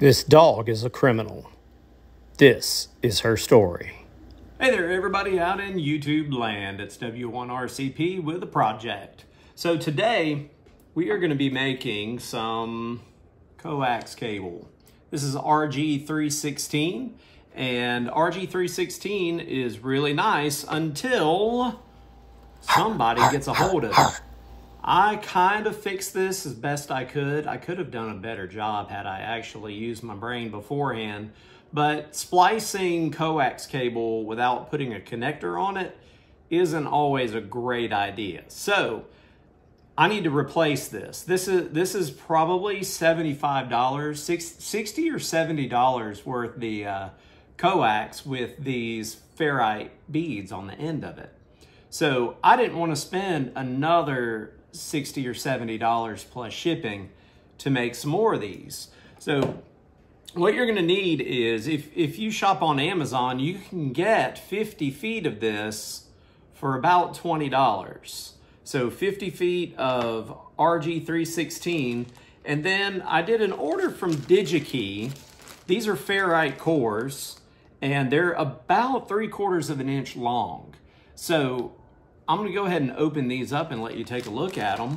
This dog is a criminal. This is her story. Hey there, everybody out in YouTube land. It's W1RCP with a project. So today, we are going to be making some coax cable. This is RG316, and RG316 is really nice until somebody gets a hold of it. I kind of fixed this as best I could. I could have done a better job had I actually used my brain beforehand, but splicing coax cable without putting a connector on it isn't always a great idea. So I need to replace this. This is probably $75, $60 or $70 worth the coax with these ferrite beads on the end of it. So I didn't want to spend another $60 or $70 plus shipping to make some more of these. So what you're going to need is, if you shop on Amazon, you can get 50 feet of this for about $20. So 50 feet of RG316. And then I did an order from Digikey. These are ferrite cores, and they're about 3/4 of an inch long. So I'm going to go ahead and open these up and let you take a look at them.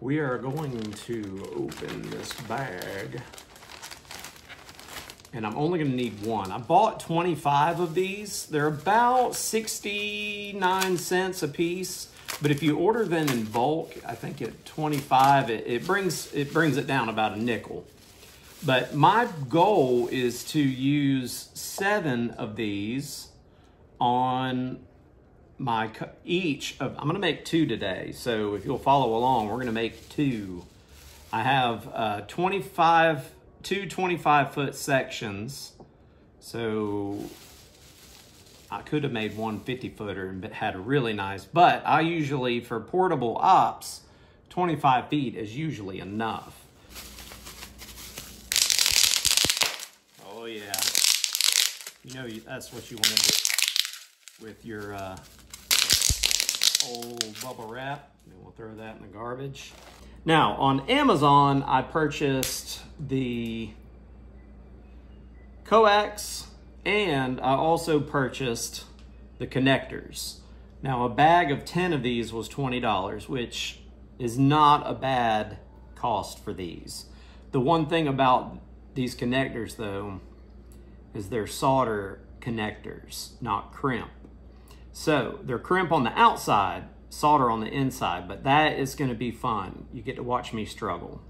We are going to open this bag, and I'm only going to need one. I bought 25 of these. They're about 69 cents a piece. But if you order them in bulk, I think at 25, it brings it down about a nickel. But my goal is to use 7 of these on my each of. I'm going to make 2 today. So if you'll follow along, we're going to make 2. I have 25-foot sections. So I could have made one 50-footer and had a really nice, but I usually, for portable ops, 25 feet is usually enough. Oh yeah. You know, that's what you want to do with your old bubble wrap. And we'll throw that in the garbage. Now, on Amazon, I purchased the coax, and I also purchased the connectors. Now, a bag of 10 of these was $20, which is not a bad cost for these. The one thing about these connectors, though, is they're solder connectors, not crimp. So they're crimp on the outside, solder on the inside, but that is going to be fun. You get to watch me struggle.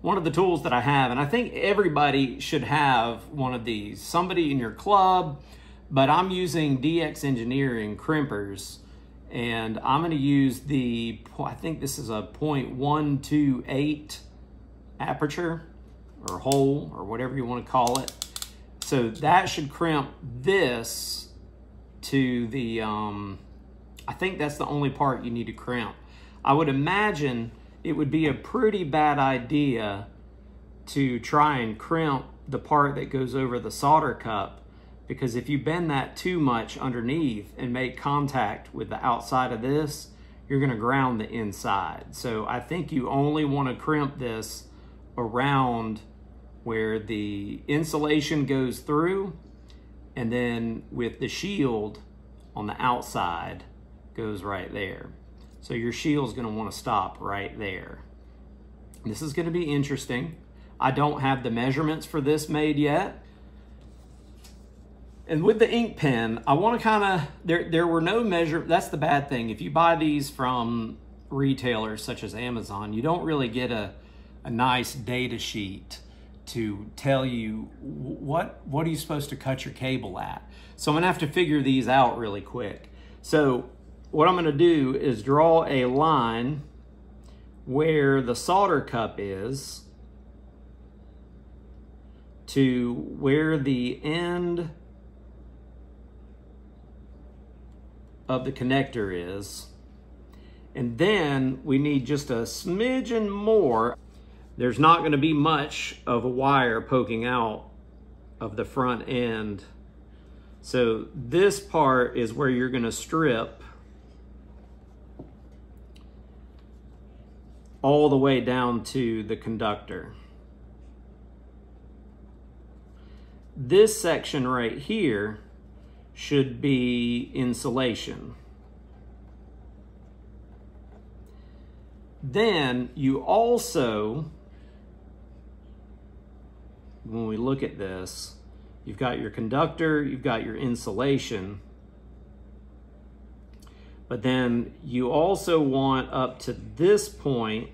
One of the tools that I have, and I think everybody should have one of these, somebody in your club, but I'm using DX Engineering crimpers, and I'm going to use the, I think this is a 0.128 aperture or hole or whatever you want to call it. So that should crimp this to the, I think that's the only part you need to crimp. I would imagine it would be a pretty bad idea to try and crimp the part that goes over the solder cup, because if you bend that too much underneath and make contact with the outside of this, you're going to ground the inside. So I think you only want to crimp this around where the insulation goes through, and then with the shield on the outside goes right there. So your shield's going to want to stop right there. This is going to be interesting. I don't have the measurements for this made yet. And with the ink pen, I want to kind of, there were no measurements. That's the bad thing. If you buy these from retailers such as Amazon, you don't really get a nice data sheet to tell you what are you supposed to cut your cable at. So I'm going to have to figure these out really quick. So what I'm going to do is draw a line where the solder cup is to where the end of the connector is. And then we need just a smidgen more. There's not going to be much of a wire poking out of the front end. So this part is where you're going to strip all the way down to the conductor. This section right here should be insulation. Then you also, when we look at this, you've got your conductor, you've got your insulation, but then you also want up to this point,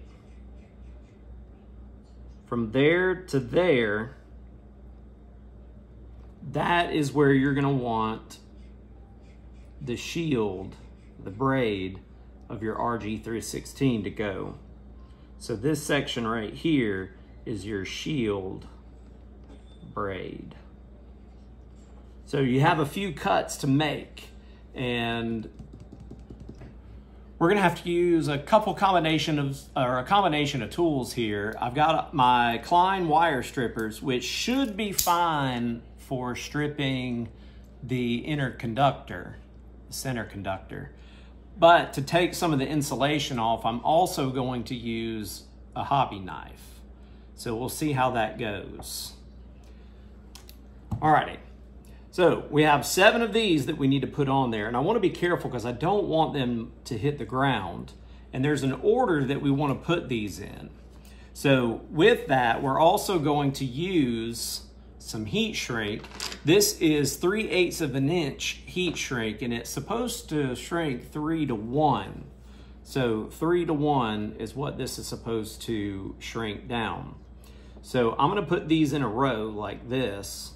from there to there, that is where you're going to want the shield, the braid of your RG316 to go. So this section right here is your shield braid. So you have a few cuts to make, and we're gonna have to use a combination of tools here. I've got my Klein wire strippers, which should be fine for stripping the inner conductor, the center conductor. But to take some of the insulation off, I'm also going to use a hobby knife. So we'll see how that goes. Alrighty. So we have 7 of these that we need to put on there, and I want to be careful because I don't want them to hit the ground. And there's an order that we want to put these in. So with that, we're also going to use some heat shrink. This is 3/8 of an inch heat shrink, and it's supposed to shrink 3 to 1. So 3 to 1 is what this is supposed to shrink down. So I'm going to put these in a row like this.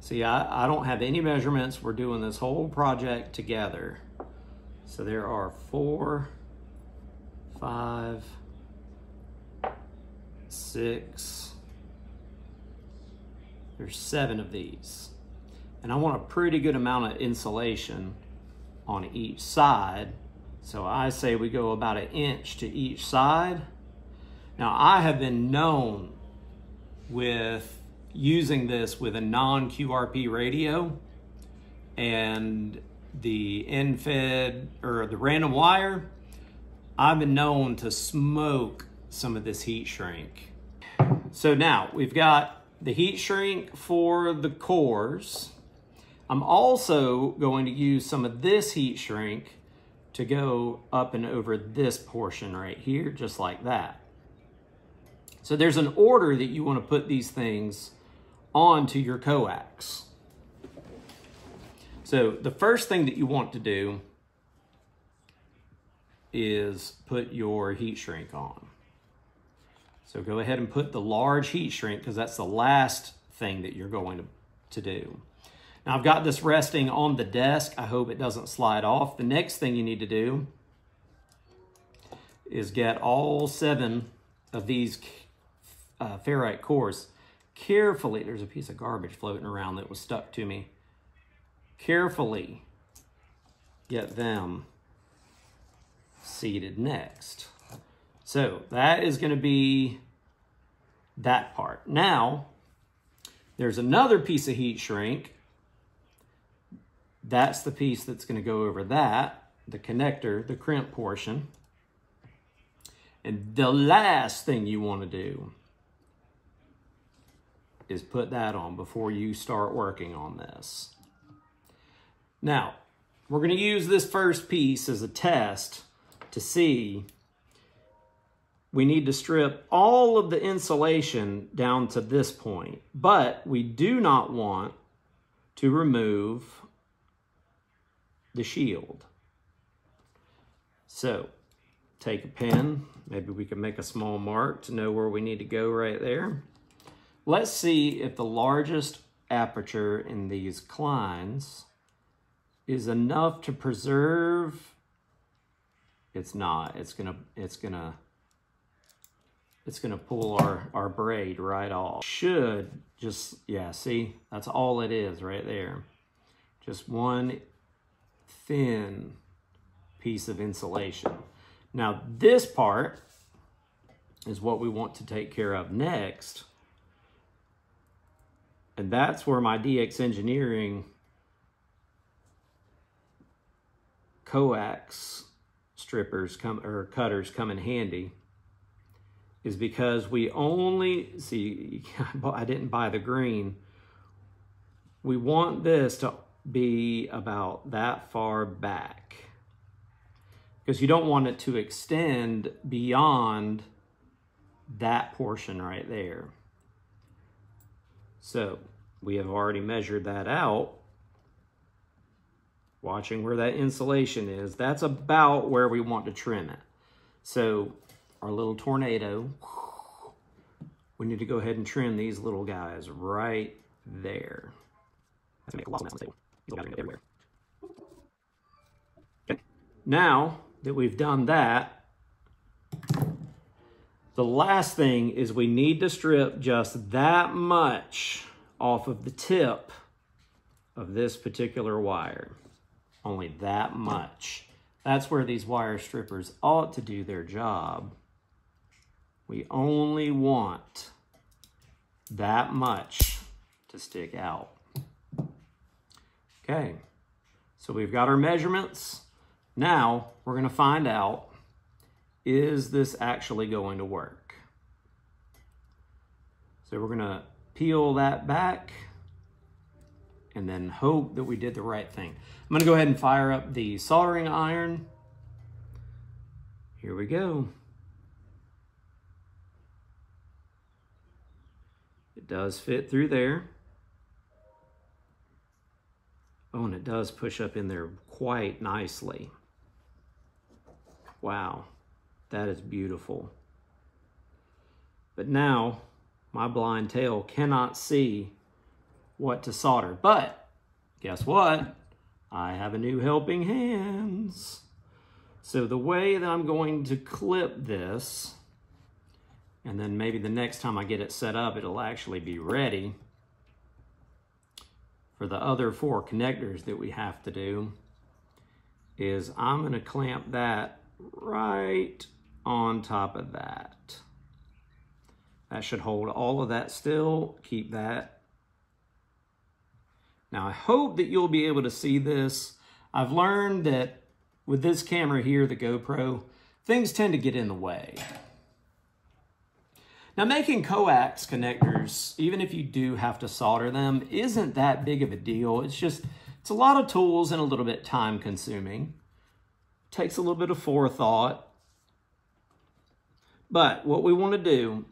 See, I don't have any measurements. We're doing this whole project together. So there are 4, 5, 6. There's 7 of these. And I want a pretty good amount of insulation on each side. So I say we go about 1 inch to each side. Now, I have been known with using this with a non-QRP radio and the end-fed or the random wire, I've been known to smoke some of this heat shrink. So now we've got the heat shrink for the cores. I'm also going to use some of this heat shrink to go up and over this portion right here, just like that. So there's an order that you want to put these things onto your coax. So the first thing that you want to do is put your heat shrink on. So go ahead and put the large heat shrink, because that's the last thing that you're going to do. Now I've got this resting on the desk. I hope it doesn't slide off. The next thing you need to do is get all 7 of these ferrite cores. Carefully, there's a piece of garbage floating around that was stuck to me. Carefully get them seated next. So that is going to be that part. Now, there's another piece of heat shrink. That's the piece that's going to go over that, the connector, the crimp portion. And the last thing you want to do is put that on before you start working on this. Now, we're going to use this first piece as a test to see. We need to strip all of the insulation down to this point, but we do not want to remove the shield. So, take a pen. Maybe we can make a small mark to know where we need to go right there. Let's see if the largest aperture in these Kleins is enough to preserve. It's not. It's gonna pull our braid right off. Should just, yeah, see? That's all it is right there. Just one thin piece of insulation. Now this part is what we want to take care of next. And that's where my DX Engineering coax strippers cutters come in handy, is because we only, see, I didn't buy the green. we want this to be about that far back, because you don't want it to extend beyond that portion right there. So we have already measured that out, watching where that insulation is. That's about where we want to trim it. So our little tornado, we need to go ahead and trim these little guys right there. That's gonna make a lot of noise. These little guys are everywhere. Okay. Now that we've done that, the last thing is we need to strip just that much off of the tip of this particular wire. Only that much. That's where these wire strippers ought to do their job. We only want that much to stick out. Okay, so we've got our measurements. Now we're going to find out, is this actually going to work? So we're going to peel that back and then hope that we did the right thing. I'm going to go ahead and fire up the soldering iron. Here we go. It does fit through there. Oh, and it does push up in there quite nicely. Wow, that is beautiful. But now my blind tail cannot see what to solder, but guess what? I have a new helping hands. So the way that I'm going to clip this, and then maybe the next time I get it set up, it'll actually be ready for the other four connectors that we have to do, is I'm going to clamp that right on top of that. That should hold all of that still, keep that. Now I hope that you'll be able to see this. I've learned that with this camera here, the GoPro, things tend to get in the way. Now, making coax connectors, even if you do have to solder them, isn't that big of a deal. It's just, it's a lot of tools and a little bit time consuming. Takes a little bit of forethought. But what we want to do,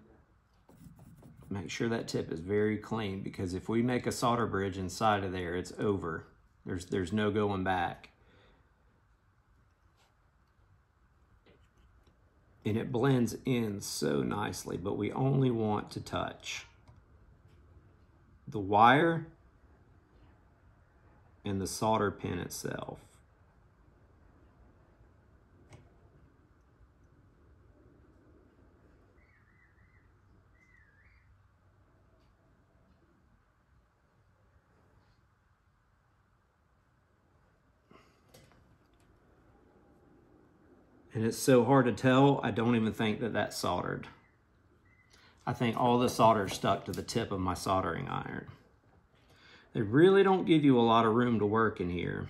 make sure that tip is very clean, because if we make a solder bridge inside of there, it's over. There's no going back. And it blends in so nicely, but we only want to touch the wire and the solder pin itself. And it's so hard to tell, I don't even think that that's soldered. I think all the solder stuck to the tip of my soldering iron. They really don't give you a lot of room to work in here.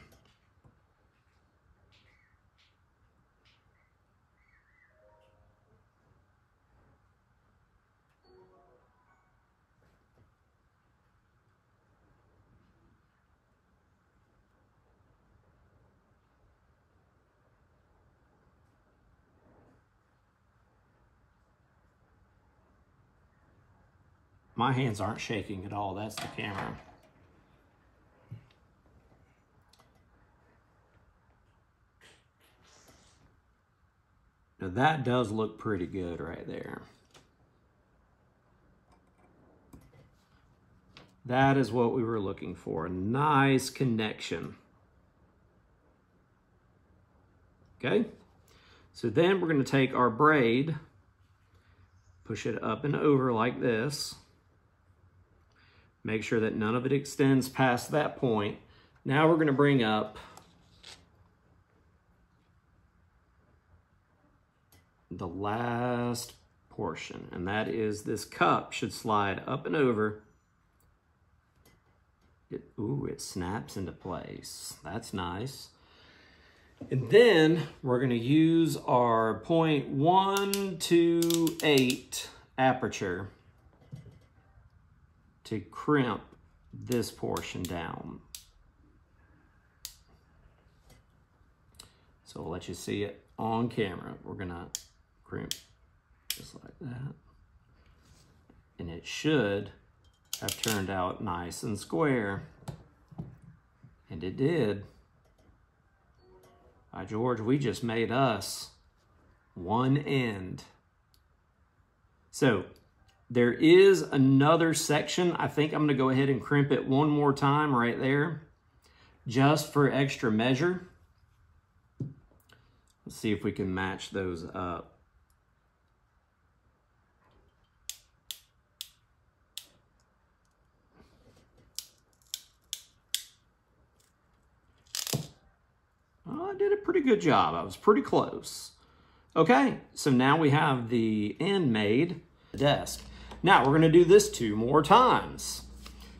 My hands aren't shaking at all. That's the camera. Now that does look pretty good right there. That is what we were looking for. A nice connection. Okay. So then we're going to take our braid, push it up and over like this. Make sure that none of it extends past that point. Now we're going to bring up the last portion, and that is this cup should slide up and over. It snaps into place. That's nice. And then we're going to use our 0.128 aperture to crimp this portion down. So I'll let you see it on camera. We're gonna crimp just like that. And it should have turned out nice and square. And it did. By George, we just made us one end. So there is another section. I think I'm gonna go ahead and crimp it one more time right there, just for extra measure. Let's see if we can match those up. Well, I did a pretty good job. I was pretty close. Okay, so now we have the end made, the desk. Now we're gonna do this 2 more times.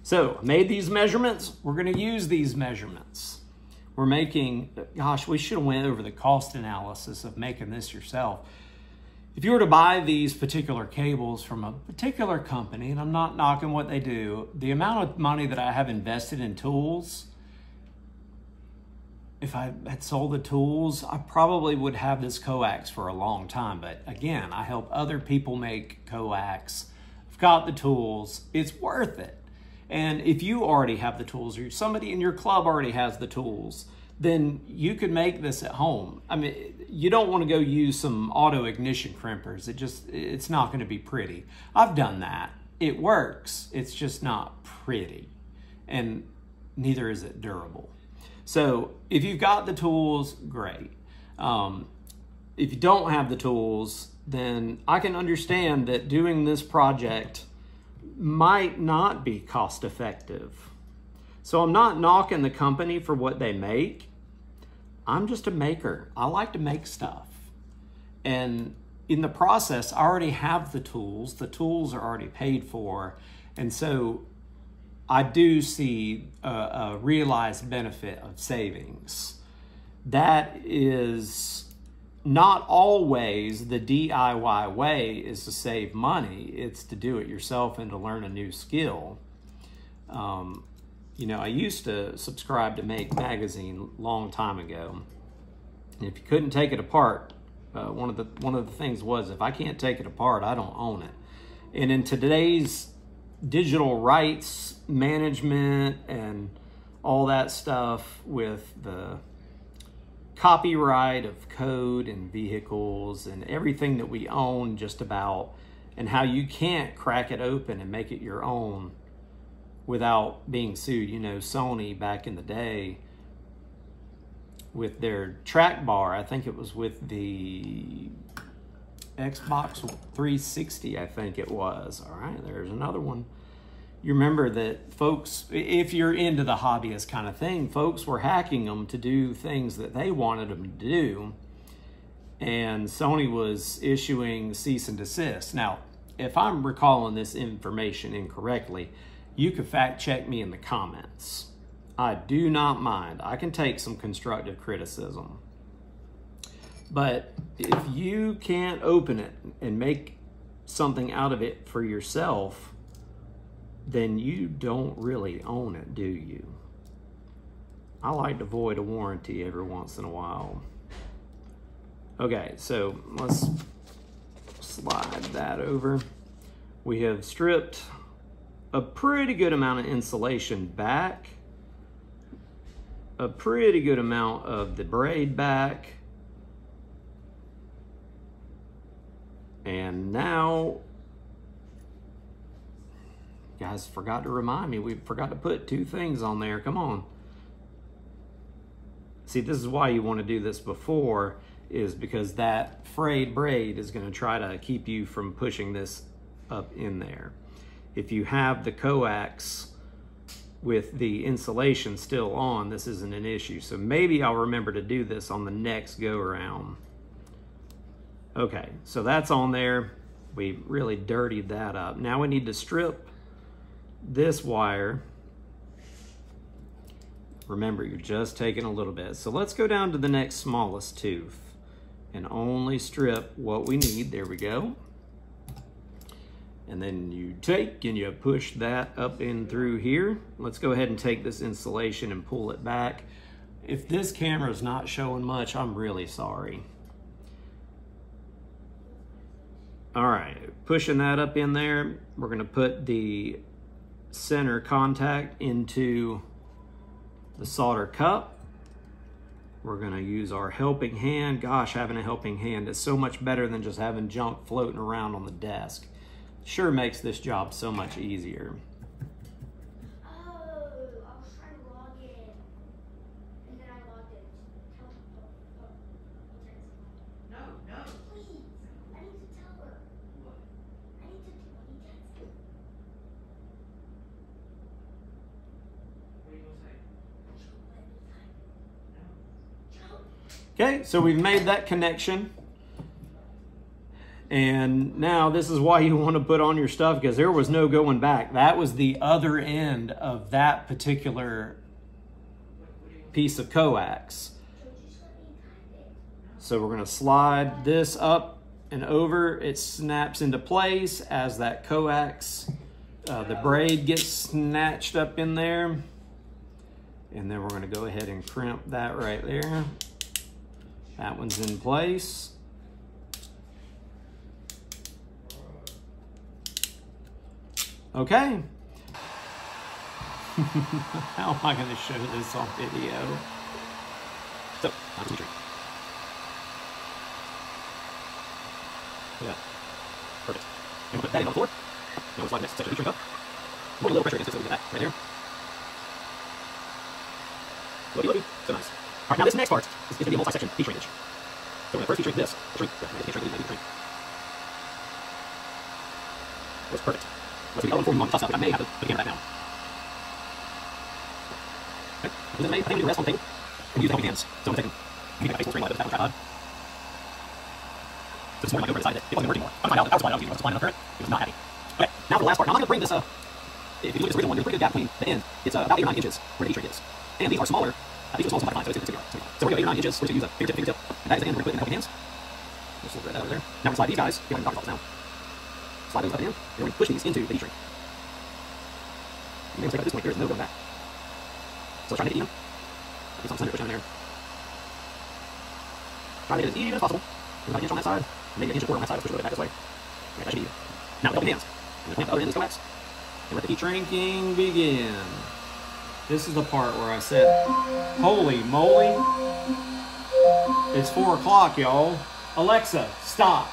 So I made these measurements. We're gonna use these measurements. We're making, gosh, we should have went over the cost analysis of making this yourself. If you were to buy these particular cables from a particular company, and I'm not knocking what they do, the amount of money that I have invested in tools, if I had sold the tools, I probably would have this coax for a long time. But again, I help other people make coax. I've got the tools, it's worth it. And if you already have the tools, or somebody in your club already has the tools, then you could make this at home. I mean, you don't want to go use some auto ignition crimpers. It's not going to be pretty. I've done that. It works. It's just not pretty. And neither is it durable. So if you've got the tools, great. If you don't have the tools, then I can understand that doing this project might not be cost effective. So I'm not knocking the company for what they make. I'm just a maker. I like to make stuff. And in the process, I already have the tools. The tools are already paid for. And so I do see a realized benefit of savings. That is not always the DIY way is to save money. It's to do it yourself and to learn a new skill. You know, I used to subscribe to Make magazine a long time ago. And if you couldn't take it apart, one of the things was, if I can't take it apart, I don't own it. And in today's digital rights management and all that stuff with the copyright of code and vehicles and everything that we own just about, and how you can't crack it open and make it your own without being sued. You know, Sony back in the day with their track bar, I think it was with the Xbox 360, I think it was. All right, there's another one. You remember that, folks, if you're into the hobbyist kind of thing, folks were hacking them to do things that they wanted them to do. And Sony was issuing cease and desist. Now, if I'm recalling this information incorrectly, you can fact check me in the comments. I do not mind. I can take some constructive criticism. But if you can't open it and make something out of it for yourself, then you don't really own it, do you? I like to void a warranty every once in a while. Okay, so let's slide that over. We have stripped a pretty good amount of insulation back, a pretty good amount of the braid back, and now guys forgot to remind me, we forgot to put 2 things on there. Come on. See, this is why you want to do this before, is because that frayed braid is going to try to keep you from pushing this up in there. If you have the coax with the insulation still on, this isn't an issue. So maybe I'll remember to do this on the next go around. Okay, so that's on there. We really dirtied that up. Now we need to strip this wire. Remember, you're just taking a little bit. So let's go down to the next smallest tooth and only strip what we need. There we go. and then you take and you push that up in through here. Let's go ahead and take this insulation and pull it back. If this camera is not showing much, I'm really sorry. All right, pushing that up in there, we're gonna put the center contact into the solder cup. We're gonna use our helping hand. Gosh, having a helping hand is so much better than just having junk floating around on the desk. Sure makes this job so much easier. Oh, I was trying to log in, and then I logged in. No, no. Please, I need to tell her. What? I need to do what he does. What are you gonna say? Okay, so we've made that connection. And now this is why you want to put on your stuff, because there was no going back. That was the other end of that particular piece of coax. So we're going to slide this up and over. It snaps into place as that coax, the braid gets snatched up in there. And then we're going to go ahead and crimp that right there. That one's in place. Okay. How am I going to show this on video? So, yeah. Perfect. I'm going to put that in on the floor. I'm going to slide this section of the up. Put a little pressure against it so we get that right there. Lovey, lovey. So nice. All right, now this next part is going to be a multi-section T-shrinkage. So we're going to first T-shrink this. That's perfect. Let's do the other one before we move on to toss up. I may have to put the camera back down. Okay. And then I think we do the rest on the table. And use the helping hands. So I'm going to take a baseball string like this back on the tripod. So this morning I go over and decide that it wasn't working more. I found out that I was wide out. I was supplying enough current. It was not happy. Okay, now for the last part. Now I'm not going to bring this up. If you look at this original one, there's a pretty good gap between the end. It's about 8 or 9 inches where the T-shrink is. And these are smaller. These are small, so it's going to be. So we're going to go 8 or 9 inches. We're going to use a fingertip, and that is the end. We're going to put in the helping hands. Just a little bit over there. Now we slide these guys. We're going to talk about this now. Slide those up in, and we're going to push these into the T-shrink. You may take out this point, there's no going back. So let's try to make it even. Get some center push down there. Try to get it as even as possible. About an inch on that side, maybe an inch or quarter on that side. Let's push it a little bit back this way. Right, that should be even. Now with helping hands, I'm going to plant the other end of this coax, and let the T-shrinking begin. This is the part where I said, holy moly, it's 4 o'clock, y'all. Alexa, stop.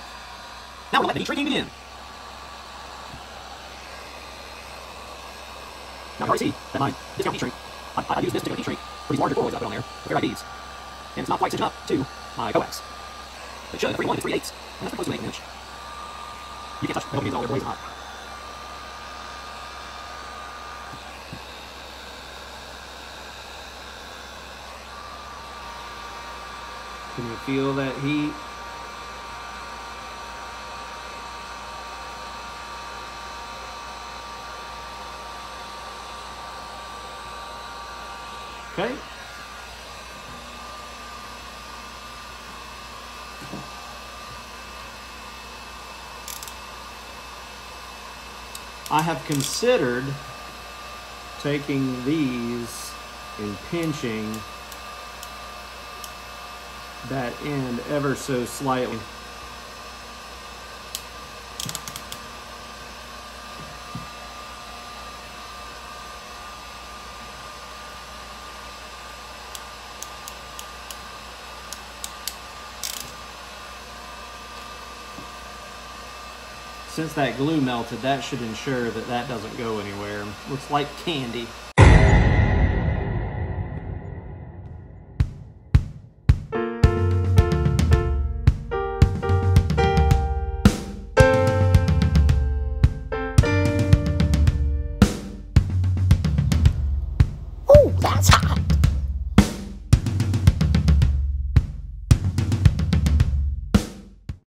Now we're going to let the T-shrinking begin. Now you already see that my discount T-shrink, I use this particular T-shrink for these larger toroids I put on there, a pair of these. And it's not quite cinching up to my coax. But it should, 3-1 is 3/8, and that's pretty close to an 8 inch. You can't touch the helping hands all their ways or not. Can you feel that heat? Okay. I have considered taking these and pinching that end ever so slightly. Since that glue melted, that should ensure that that doesn't go anywhere. Looks like candy.